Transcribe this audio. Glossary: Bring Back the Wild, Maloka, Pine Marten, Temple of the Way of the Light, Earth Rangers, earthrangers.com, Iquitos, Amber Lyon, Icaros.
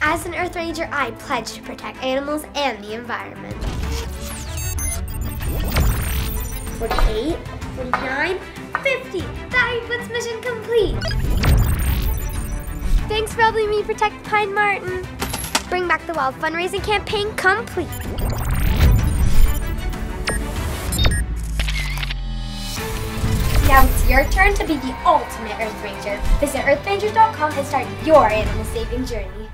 As an Earth Ranger, I pledge to protect animals and the environment. For 48, 49, 50. That was mission complete. Thanks for helping me protect Pine Marten. Bring Back the Wild fundraising campaign complete. Now it's your turn to be the ultimate Earth Ranger. Visit earthrangers.com and start your animal saving journey.